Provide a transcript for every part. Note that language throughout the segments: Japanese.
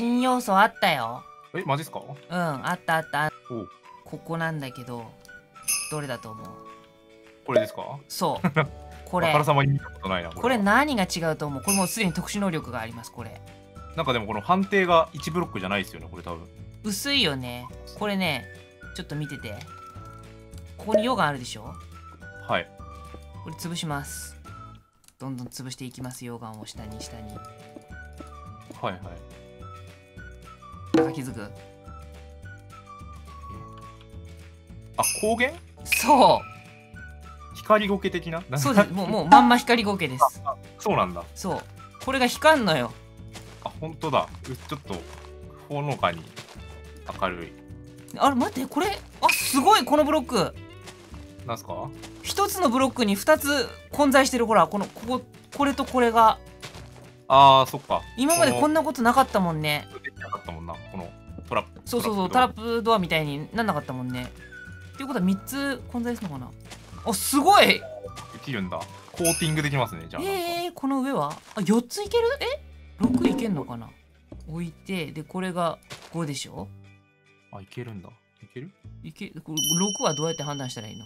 新要素あったよ。え、マジっすか？うん、あったあった。ここなんだけど、どれだと思う？これですか？そう。これ。あからさまに見たことないな。これ何が違うと思う？これもうすでに特殊能力があります、これ。なんかでもこの判定が1ブロックじゃないですよね、これ多分。薄いよね。これね、ちょっと見てて。ここにヨガあるでしょ？はい。これ潰します。どんどん潰していきます、溶岩を下に下に。はいはい。気づく？あ、光源？そう。光ゴケ的な？そうです。もうまんま光ゴケです。そうなんだ。そう。これが光んのよ。あ、本当だ。ちょっとほのかに明るい。あれ待って、これ、あ、すごいこのブロック。なんすか？一つのブロックに2つ混在してる。ほら、こここれとこれが。ああ、そっか。今までこんなことなかったもんね。なかったもんな、このトラップ。そうそうそう、トラップドアみたいになんなかったもんね。っていうことは3つ混在するのかな。あ、すごい。できるんだ。コーティングできますね。じゃあこの上はあ4ついける？え、6いけんのかな。置いて、でこれが5でしょ。あ、いけるんだ。いける？これ6はどうやって判断したらいいの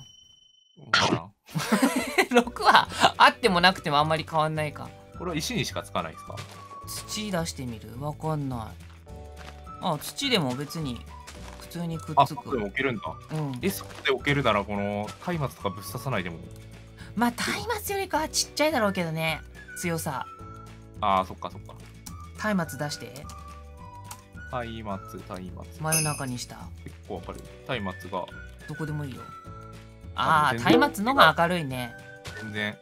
？6はあってもなくてもあんまり変わんないか。これは石にしかつかないですか？土出してみる？わかんない。あ、土でも別に普通にくっつく。あ、そこで置けるんだ。うん、え、そこで置けるならこの松明とかぶっ刺さないでも。まあ松明よりかはちっちゃいだろうけどね、強さ。あー、そっかそっか。松明出して。松明真夜中にした。結構明るい。松明がどこでもいいよ。あー、松明のが明るいね。全然。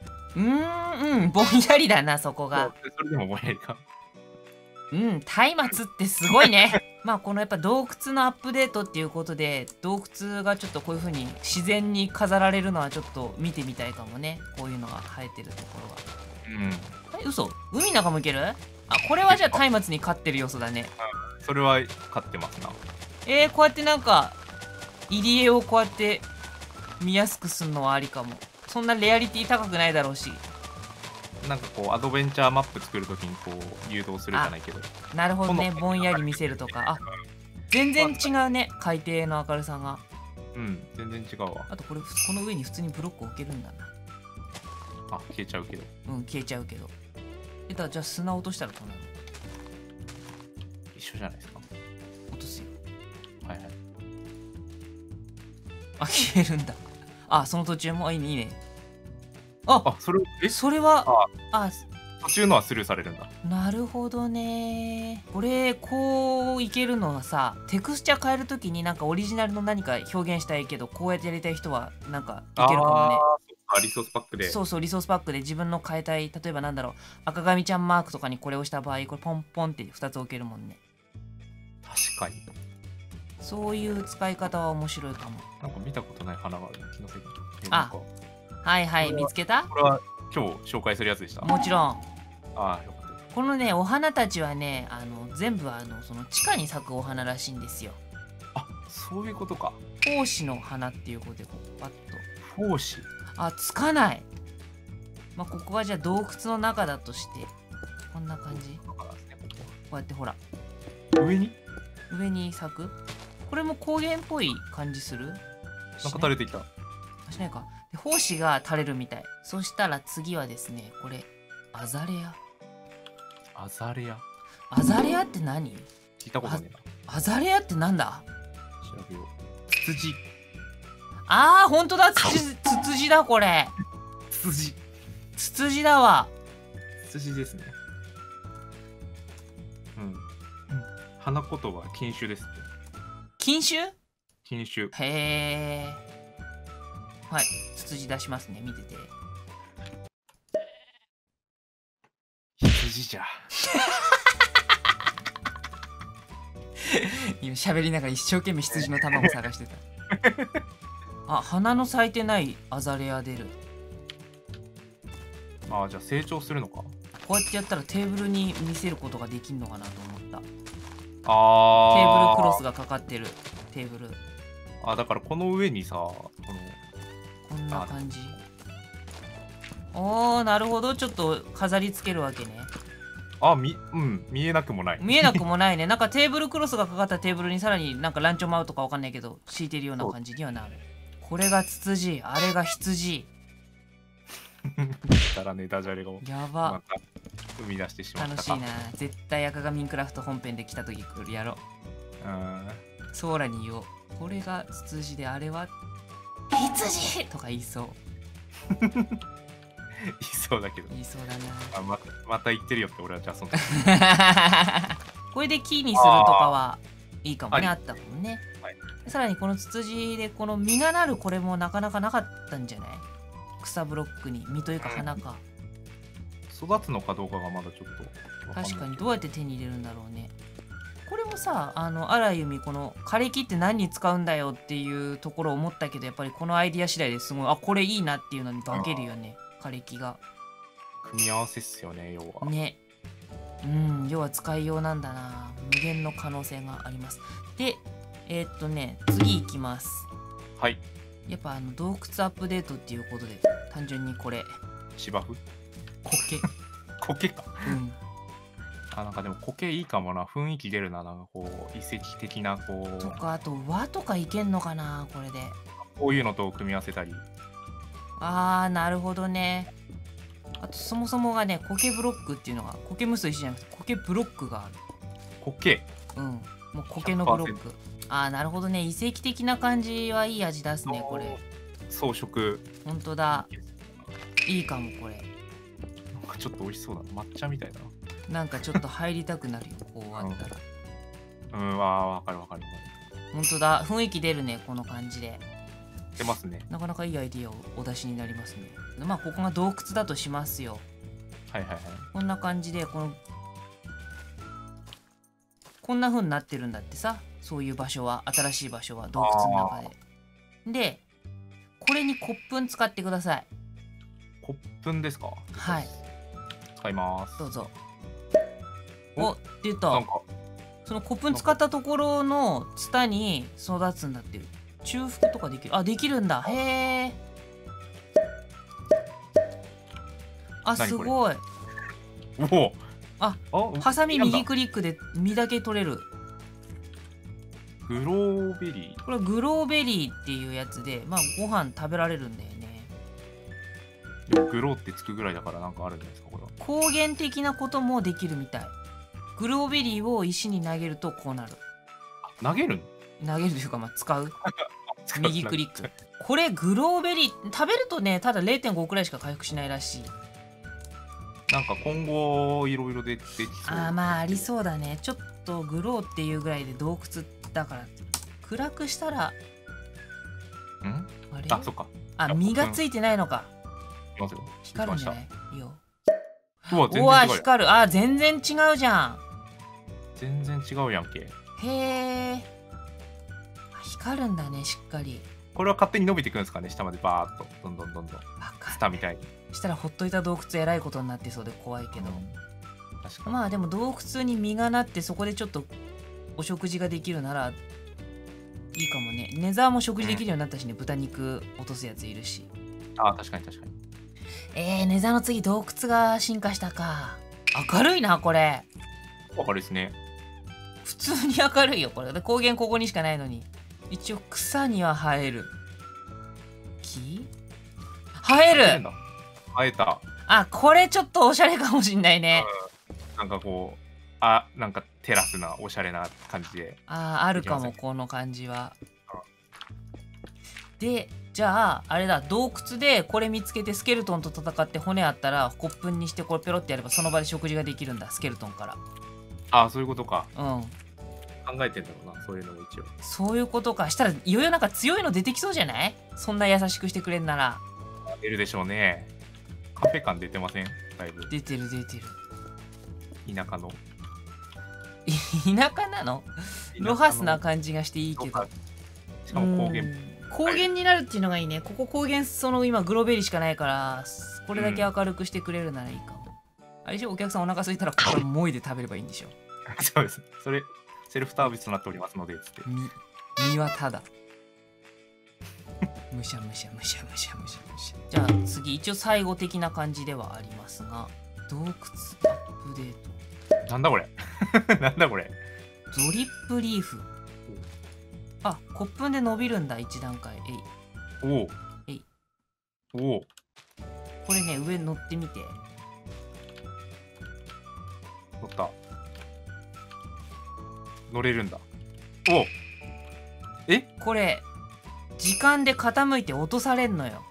ぼんやりだな、そこが。それでもぼんやりか。うん、松明ってすごいね。まあこのやっぱ洞窟のアップデートっていうことで、洞窟がちょっとこういう風に自然に飾られるのはちょっと見てみたいかもね。こういうのが生えてるところは。うん。え、嘘？海の中もいける？あ、これはじゃあ松明に勝ってる要素だね。それは勝ってますな。こうやってなんか入り江をこうやって見やすくするのはありかも。そんなレアリティ高くないだろうし。なんかこうアドベンチャーマップ作るときにこう誘導するじゃないけど。なるほどね。ぼんやり見せるとか。あ、全然違うね、海底の明るさが。うん、全然違うわ。あとこれ、この上に普通にブロック置けるんだな。あ、消えちゃうけど。うん、消えちゃうけど。じゃあ砂落としたらこうなる。一緒じゃないですか。落とすよ。はいはい。あ、消えるんだ。あ、その途中もいいね、いいね。あ、それは、あ、途中のはスルーされるんだ。なるほどね。これこういけるのはさ、テクスチャー変えるときになんかオリジナルの何か表現したいけど、こうやってやりたい人はなんかいけるかもね。あ、リソースパックで。そうそう、リソースパックで自分の変えたい、例えばなんだろう、赤髪ちゃんマークとかにこれをした場合、これポンポンって2つ置けるもんね。確かに。そういう使い方は面白いかも。なんか見たことない花がある気のせいに。あ、はいはい、見つけた。これは今日紹介するやつでした。もちろん。ああ、よかった。このね、お花たちはね、全部その地下に咲くお花らしいんですよ。あ、そういうことか。胞子の花っていうことで、こうパッと胞子、あ、つかない。まあここはじゃあ洞窟の中だとして、こんな感じ。こうやってほら上に咲く。これも光源っぽい感じする。なんか垂れてきた。しないか。胞子が垂れるみたい。そしたら次はですね、これアザレア。アザレア。アザレアって何？聞いたことないな。アザレアってなんだ？調べよう。ツツジ。ああ、本当だ。ツツジだこれ。ツツジだわ。ツツジですね。うん。花言葉禁酒です。禁酒？禁酒。へえ。はい、ツツジ出しますね、見てて。羊じゃ。今喋りながら一生懸命羊の卵探してた。あ、花の咲いてないアザレア出る。ああ、じゃあ成長するのか。こうやってやったらテーブルに見せることができるのかなと思った。ああ。テーブルクロスがかかってるテーブル。あ、だからこの上にさ、こんな感じ。おー、なるほど。ちょっと飾りつけるわけね。あ、見えなくもない。見えなくもないね。なんかテーブルクロスがかかったテーブルにさらになんかランチョンマウとかわかんないけど敷いてるような感じにはなる。これがツツジ、あれが羊。だらねダジャレをやばまた生み出してしまった。楽しいな。絶対赤がミンクラフト本編で来た時来るやろ。ソーラに言おう。これがツツジであれは羊とか言いそう。言いそうだけど。言いそうだな。あ、また言ってるよって俺はじゃあその時。これで木にするとかはいいかもね。あったもんね。はい、さらにこのツツジでこの実がなるこれもなかなかなかったんじゃない？草ブロックに実というか花か。育つのかどうかがまだちょっと。確かにどうやって手に入れるんだろうね。これもさ、荒井由実この枯れ木って何に使うんだよっていうところを思ったけど、やっぱりこのアイディア次第ですごい、あ、これいいなっていうのに化けるよね。枯れ木が組み合わせっすよね、要はね。うん、要は使いようなんだな。無限の可能性があります。で次いきます。はい、やっぱ洞窟アップデートっていうことで単純にこれ芝生苔苔か、うん、あ、なんかでも苔いいかもな。雰囲気出るな。なんかこう遺跡的なこうとか、あと和とかいけんのかな、これで。こういうのと組み合わせたり。あー、なるほどね。あとそもそもがね、苔ブロックっていうのが、苔むす石じゃなくて苔ブロックがある。苔、うん、もう苔のブロック。あー、なるほどね。遺跡的な感じはいい味出すね、これ。装飾ほんとだ、いいかもこれ。なんかちょっと美味しそうだな、抹茶みたいな。なんかちょっと入りたくなるよ、こうあったら。うん、わかるわかる。ほんとだ、雰囲気出るね、この感じで出ますね。なかなかいいアイディアをお出しになりますね。まあここが洞窟だとしますよ。はいはいはい。こんな感じでこんな風になってるんだってさ、そういう場所は、新しい場所は洞窟の中で。でこれに骨粉使ってください。骨粉ですか。はい。使います。どうぞ。お、出た。なんかその骨粉使ったところのツタに育つんだってる。中腹とかできる。あ、できるんだ。へえ。あ、すごい。おお。あ、ハサミ右クリックで実だけ取れる。グローベリー。これグローベリーっていうやつで、まあご飯食べられるんだよね。でもグローってつくぐらいだからなんかあるんですか、これは。抗原的なこともできるみたい。グローベリーを石に投げるとこうなる。投げる？投げるというか、まあ使う。右クリック。これグローベリー食べるとね、ただ 0.5 くらいしか回復しないらしい。なんか今後いろいろ出てきそう。ああ、まあありそうだね。ちょっとグローっていうぐらいで洞窟だから暗くしたら。ん？あれ？あ、そっか。あ、実がついてないのか。光るんじゃないよ。うわ、全然違う。うわ、光る。あ、全然違うじゃん。全然違うやんけ。へえ。光るんだね、しっかり。これは勝手に伸びていくんですかね、下までバーっとどんどんどんどん。スタみたいにしたらほっといた洞窟えらいことになってそうで怖いけど、うん、確かに。まあでも洞窟に実がなってそこでちょっとお食事ができるならいいかもね。ネザーも食事できるようになったしね、うん、豚肉落とすやついるし。あー、確かに確かに。ネザーの次洞窟が進化したか。明るいな、これ。明るいですね。普通に明るいよ、これ。光源ここにしかないのに。一応草には生える。木生える。生えた。あ、これちょっとおしゃれかもしんないね。なんかこう、あ、なんかテラスなおしゃれな感じで。あ、あるかも、この感じは。で、じゃああれだ、洞窟でこれ見つけてスケルトンと戦って骨あったら骨粉にしてこれペロってやればその場で食事ができるんだ、スケルトンから。あ、そういうことか。うん。考えてんだろうな、そういうのも一応。そういうことか。したらいよいよなんか強いの出てきそうじゃない？そんな優しくしてくれんなら。出るでしょうね。カフェ感出てません？だいぶ。出てる出てる。田舎の。田舎なの？ロハスな感じがしていいけど。しかも高原。高原になるっていうのがいいね。ここ高原、その今グロベリーしかないから、これだけ明るくしてくれるならいいかも。あれでしょ、お客さんお腹空いたらこれもいで食べればいいんでしょ。そうです。それ。セルフサービスとなっておりますのでつって。実はただ。むしゃむしゃむしゃむしゃむしゃむしゃ。じゃあ次、一応最後的な感じではありますが、洞窟アップデート。れなんだこれなんだこれ。ドリップリーフ。あ、コップンで伸びるんだ、1段階。えい。おお。えい。おお。これね、上に乗ってみて。乗った。乗れるんだ。おお。え？これ、時間で傾いて落とされんのよ。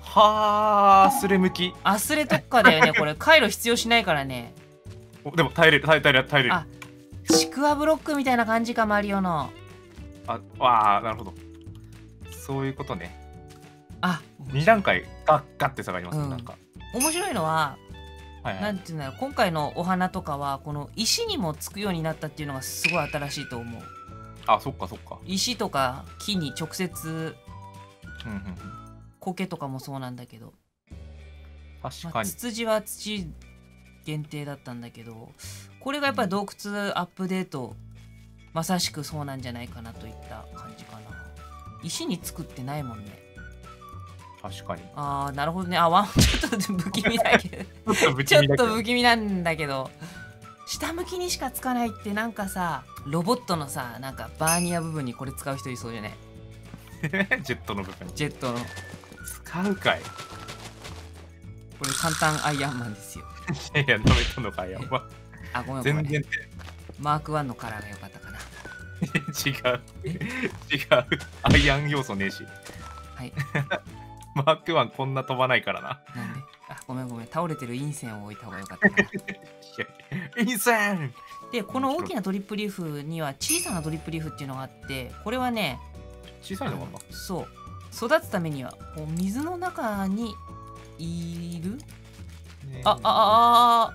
はあ、アスレ向き。アスレ特化だよね、これ。回路必要しないからね。でも耐えれる、耐えれる。あ、ちくわブロックみたいな感じか、マリオの。あ、わあ、なるほど。そういうことね。あ、2段階ガッガッって下がりますね、なんか。面白いのは、なんていうんだろう、今回のお花とかは、この石にもつくようになったっていうのがすごい新しいと思う。あ、そっかそっか。石とか木に直接、苔とかもそうなんだけど。確かに。ツツジは土限定だったんだけど、これがやっぱり洞窟アップデート、まさしくそうなんじゃないかなといった感じかな。石に作ってないもんね。確かに。ああ、なるほどね。あ、ワンちょっと不気味だけどちょっと不気味なんだけど、下向きにしかつかないって、なんかさ、ロボットのさ、なんかバーニア部分にこれ使う人いそうじゃねジェットの部分、ジェットの使うかい。これ簡単アイアンマンですよいやいや、舐めたのかアイアンマンあ、ごめんごめん、全然マーク1のカラーが良かったかな違う違う、アイアン要素ねえし、はいマーク1こんな飛ばないからな。なんで？あ、ごめんごめん、倒れてる陰線を置いた方が良かったかな陰線で、この大きなドリップリーフには小さなドリップリーフっていうのがあって、これはね、小さいのかな。そう、育つためにはこう水の中にいる、あああ、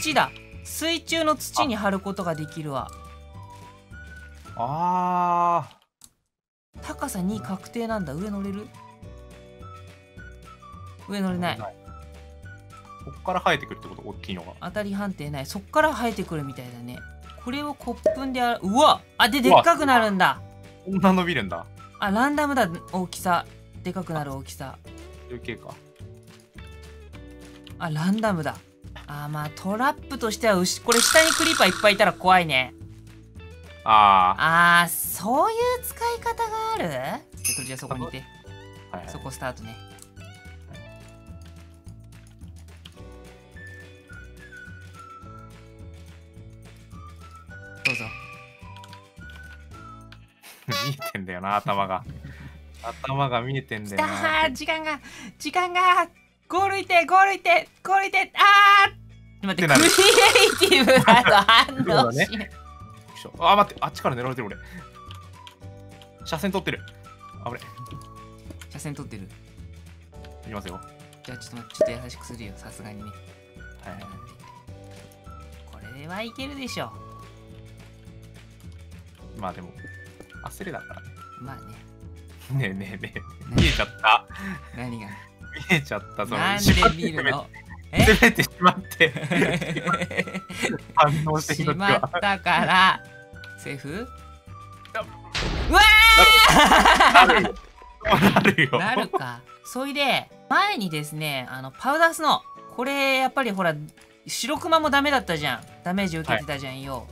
土だ、水中の土に張ることができるわ。あー、高さ2確定なんだ。上乗れる？上乗れない。こっから生えてくるってこと？大きいのが当たり判定ない。そっから生えてくるみたいだね。これをコップンである。うわあ、ででっかくなるんだ。こんな伸びるんだ。あ、ランダムだ。大きさでかくなる大きさ。系か。あ、ランダムだ。あ、まあトラップとしては、これ下にクリーパーいっぱいいたら怖いね。ああ、そういう使い方がある。じゃ、とりあえずそこにいて、はい、そこスタートね。どうぞ見えてんだよな、頭が頭が見えてんだよな。あ、時間がゴールいて、あー待って、クリエイティブだと反応しないあ、待って、あっちから狙われてる。俺車線取ってる。あぶれ、車線取ってる。いきますよ。じゃあちょっと待って、ちょっと優しくするよ、さすがにね。はい、これではいけるでしょ。まあでも焦れだからね。まあね。ねえねえねえ、見えちゃった。何が？見えちゃった。そのなんで見るの？攻めてしまって反応してしまったから。セーフ？うわあ！なるか。そいで前にですね、パウダースノー、これやっぱりほら白クマもダメだったじゃん。ダメージ受けてたじゃんよ。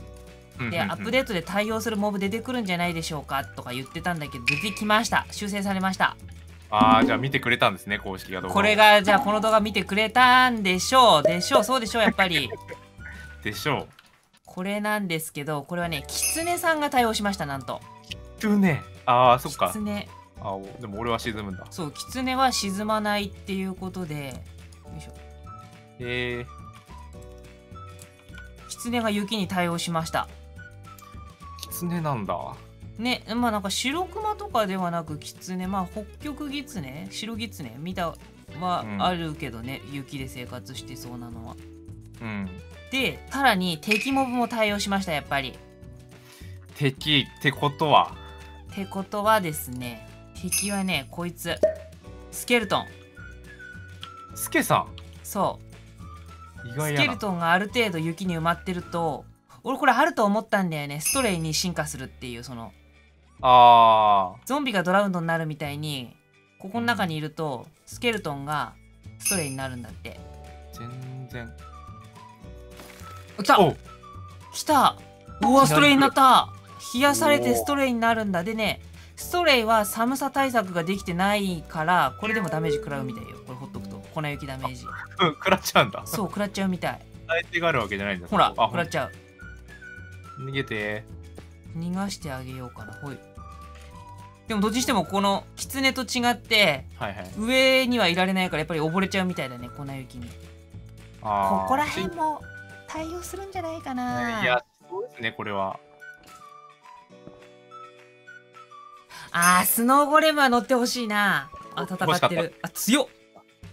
で、アップデートで対応するモブ出てくるんじゃないでしょうかとか言ってたんだけど、出てきました。修正されました。ああ、じゃあ見てくれたんですね、公式が。これがじゃあこの動画見てくれたんでしょう。そうでしょう、やっぱりでしょう。これなんですけど、これはね、キツネさんが対応しました。なんとキツネ。ああ、そっか、キツネ。あ、でも俺は沈むんだ。そう、キツネは沈まないっていうことで、よいしょ。キツネが雪に対応しました。キツネなんだね。まあなんか白クマとかではなくキツネ、まあ北極ギツネ、白ギツネ見たはあるけどね、雪で生活してそうなのは。うんで、さらに敵モブも対応しました。やっぱり敵ってことはですね、敵はね、こいつスケルトン、スケさん。そう、意外やな。スケルトンがある程度雪に埋まってると、俺これあると思ったんだよね、ストレイに進化するっていう。そのゾンビがドラウンドになるみたいに、ここの中にいるとスケルトンがストレイになるんだって。全然来た来た。うわ、ストレイになった。冷やされてストレイになるんだ。でね、ストレイは寒さ対策ができてないから、これでもダメージ食らうみたいよ。これほっとくと粉雪ダメージ食らっちゃうんだ。そう、食らっちゃうみたい。耐え手があるわけじゃないんだ。ほら食らっちゃう。逃げて、逃がしてあげようかな。ほい。でもどっちにしてもこのキツネと違って、はいはい、上にはいられないからやっぱり溺れちゃうみたいだね、粉雪に。ここら辺も対応するんじゃないかな。いや、そうですね、これは。ああ、スノーゴレムは乗ってほしいな。あ、戦ってる。あ、強っ。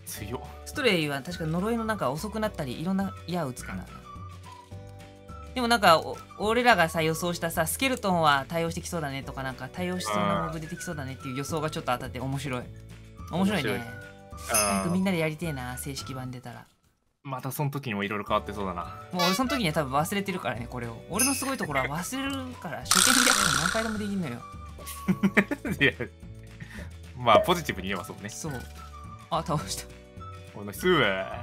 強っ。ストレイは確か呪いのなんか遅くなったりいろんな矢を打つかな。でもなんか俺らがさ予想したさ、スケルトンは対応してきそうだねとか、なんか対応しそうなモブ出てきそうだねっていう予想がちょっと当たって面白い。面白いね。早くみんなでやりてえな、正式版出たら。またその時にもいろいろ変わってそうだな。もう俺その時には多分忘れてるからね、これを。俺のすごいところは忘れるから、初見でやったら何回でもできんのよ。いや、まあポジティブに言えばそうね。そう。あ、倒した。おい、すぐ。あ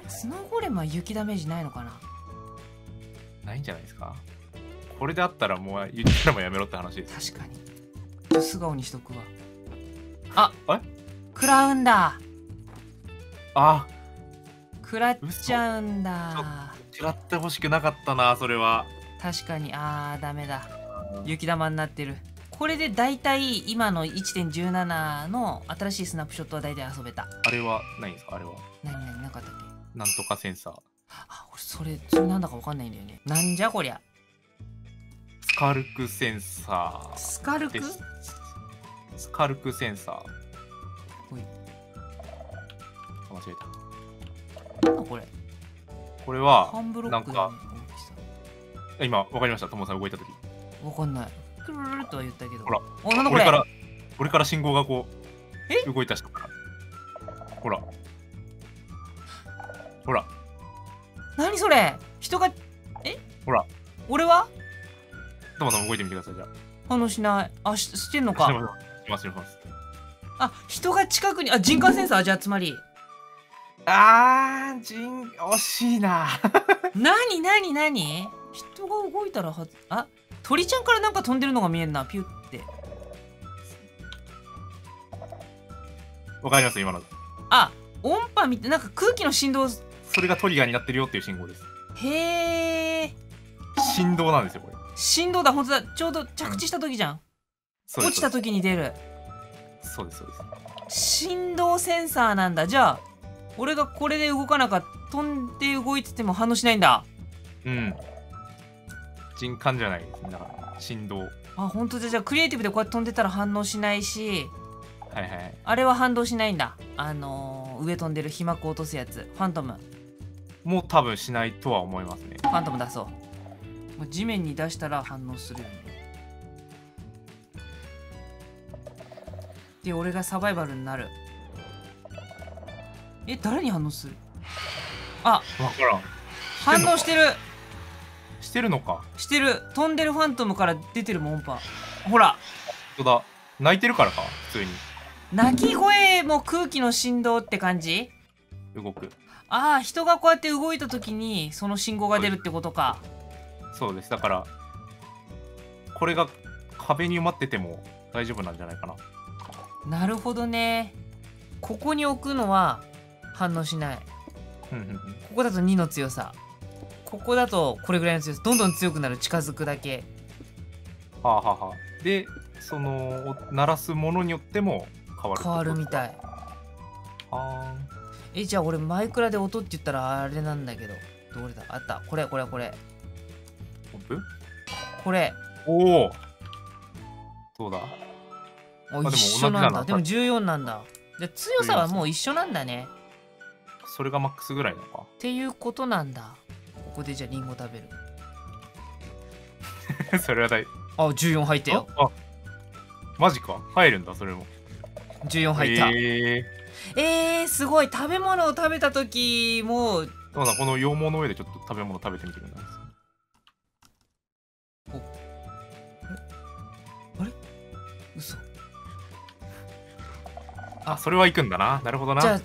れ、スノーゴレムは雪ダメージないのかな。ないんじゃないですか。これであったらもう言ったらもやめろって話です。確かに素顔にしとくわ。あ、あれ食らうんだ。あ、食らっちゃうんだ。食らってほしくなかったな、それは。確かに。あー、ダメだ、雪玉になってる。これでだいたい今の 1.17 の新しいスナップショットはだいたい遊べた。あれはないんですか。あれは何なかったっけ。なんとかセンサー。あ、俺それなんだかわかんないんだよね。なんじゃこりゃ。スカルクセンサー。スカルクセンサー。ほい。間違えた。なんだこれ。これはなんか今わかりました。ともさん動いた時。わかんない。くるるるとは言ったけど。ほら。お、なんだこれ。俺から信号がこう動いた人から。ほら。ほら。何それ、人が。ほら、俺はトマさん動いてみてください。じゃあ反応しない。あ、してんのか。します。あ、人が近くに。あ、人感センサー。じゃあつまり、あー、惜しいな。何人が動いたらはず。あ、鳥ちゃんからなんか飛んでるのが見えんな、ピュって。わかります、今の。あ、音波見て、なんか空気の振動、それがトリガーになってるよっていう信号です。へえ。振動なんですよ、これ。振動だ、本当だ。ちょうど着地した時じゃん、うん、落ちた時に出る。そうです。振動センサーなんだ。じゃあ俺がこれで動かなかった、飛んで動いてても反応しないんだ。うん、人感じゃないですね、だから振動。あ、本当だ。じゃあクリエイティブでこうやって飛んでたら反応しないし、はいはい、あれは反動しないんだ。上飛んでる飛膜を落とすやつ、ファントムもう多分しないとは思いますね。ファントム出そう。地面に出したら反応するよね。で、俺がサバイバルになる。誰に反応する。あ、分からん。反応してる。してるのか。してる。飛んでるファントムから出てるもん、音波。ほら、本当だ。泣いてるからか、普通に。鳴き声も空気の振動って感じ。動く。ああ、人がこうやって動いた時にその信号が出るってことか。そうです。だからこれが壁に埋まってても大丈夫なんじゃないかな。なるほどね。ここに置くのは反応しない。ここだと2の強さ、ここだとこれぐらいの強さ。どんどん強くなる、近づくだけ。はあはあはあ。で、その鳴らすものによっても変わるみたい。あー、じゃあ俺マイクラで音って言ったらあれなんだけど、どれだ。あった、これ音符。これ。おお、どうだ。一緒なんだ。でも14なんだ。で、強さはもう一緒なんだね。それがマックスぐらいなのかっていうことなんだ。ここでじゃあリンゴ食べる。それは大。あ、14入ったよ。あ、マジか。入るんだ、それも。14入った。すごい。食べ物を食べた時もトモさん、この羊毛の上でちょっと食べ物食べてみてください。お、あれ嘘。あ、それは行くんだな。なるほどな。じゃあ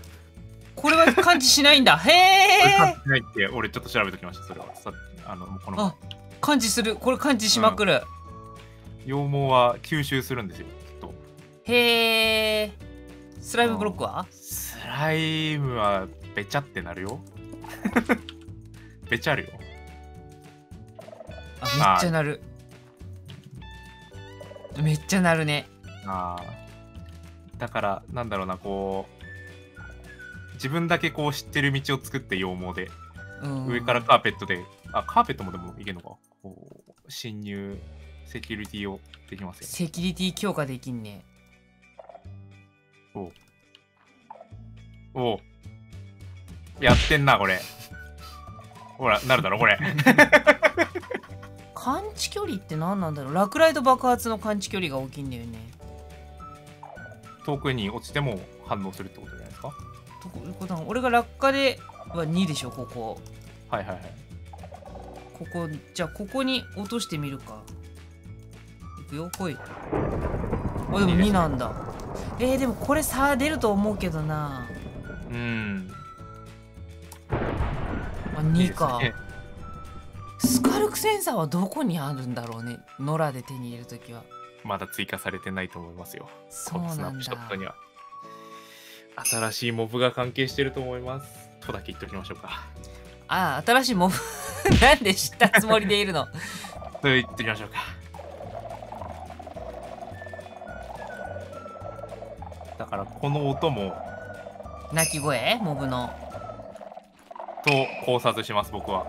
これは感知しないんだ。へえ。俺ちょっと調べておきました、それは。この前。あ、感知する。これ感知しまくる。羊毛は吸収するんですよ、きっと。へえ。スライムブロックは？スライムはべちゃってなるよ。べちゃるよ。あ、めっちゃなる。めっちゃなるね。ああ。だからなんだろうな、こう自分だけこう知ってる道を作って羊毛で、上からカーペットで、あ、カーペットもでもいけんのか、こう侵入セキュリティをできますよ、ね。セキュリティ強化できんね。おお、やってんなこれ。ほらなるだろこれ。感知距離って何なんだろう。落雷と爆発の感知距離が大きいんだよね。遠くに落ちても反応するってことじゃないですか。どこいうことなの。俺が落下では2でしょ、ここ。はいはいはい。ここじゃあここに落としてみるか。いくよ、来い。あ、でも2なんだ。でもこれ差出ると思うけどな。うん、あ、2か。スカルクセンサーはどこにあるんだろうね。ノラで手に入れるときはまだ追加されてないと思いますよ。そうなんだ。スナップショットには新しいモブが関係してると思いますとだけ言っておきましょうか。ああ、新しいモブ。なんで知ったつもりでいるの。と言っておきましょうか。だからこの音も鳴き声モブのと考察します、僕は。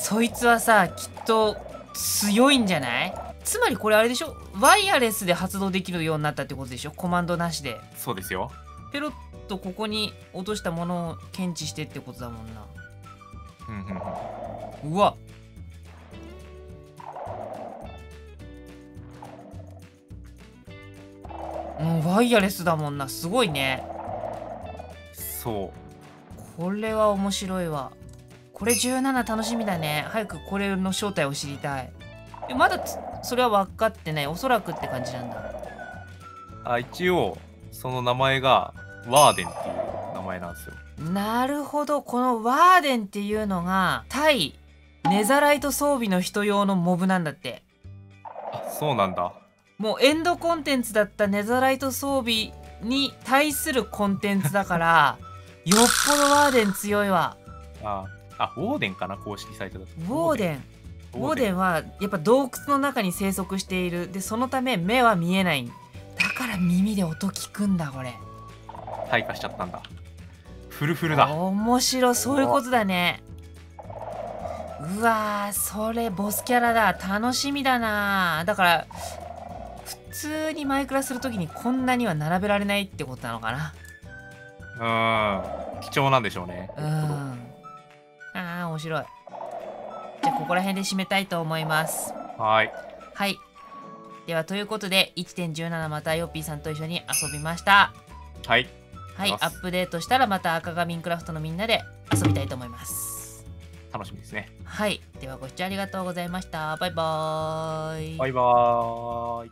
そいつはさ、きっと強いんじゃない？つまりこれあれでしょ、ワイヤレスで発動できるようになったってことでしょ、コマンドなしで。そうですよ。ペロッとここに落としたものを検知してってことだもんな。うわっ、もうワイヤレスだもんな。すごいね。そう、これは面白いわ。これ17楽しみだね。早くこれの正体を知りたい。まだそれは分かってない。おそらくって感じなんだ。あ、一応その名前がワーデンっていう名前なんですよ。なるほど。このワーデンっていうのが対ネザライト装備の人用のモブなんだって。あ、そうなんだ。もうエンドコンテンツだったネザライト装備に対するコンテンツだから。よっぽどワーデン強いわ。ああ、あ、ウォーデンかな、公式サイトだと。ウォーデンはやっぱ洞窟の中に生息している。でそのため目は見えない。だから耳で音聞くんだ。これ退化しちゃったんだ。フルフルだ。面白い。そういうことだね。うわー、それボスキャラだ。楽しみだな。だから普通にマイクラするときにこんなには並べられないってことなのかな。うん、貴重なんでしょうね。うん、ああ、面白い。じゃあここら辺で締めたいと思います。はいはい。ではということで 1.17 またヨッピーさんと一緒に遊びました。はいはい。アップデートしたらまた赤紙クラフトのみんなで遊びたいと思います。楽しみですね。はい。ではご視聴ありがとうございました。バイバーイ。バイバーイ。